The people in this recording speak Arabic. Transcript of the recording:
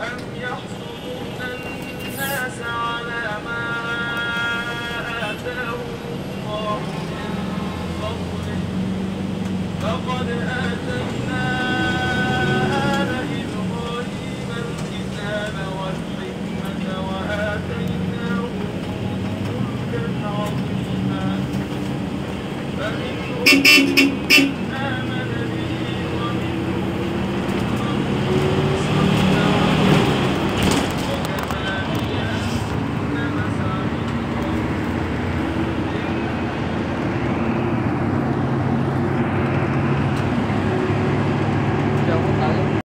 أم يحسدون الناس على ما آتاهم الله من فضله فقد آتينا آل إبراهيم الكتاب والحكمة وآتيناهم ملكا عظيما فمنهم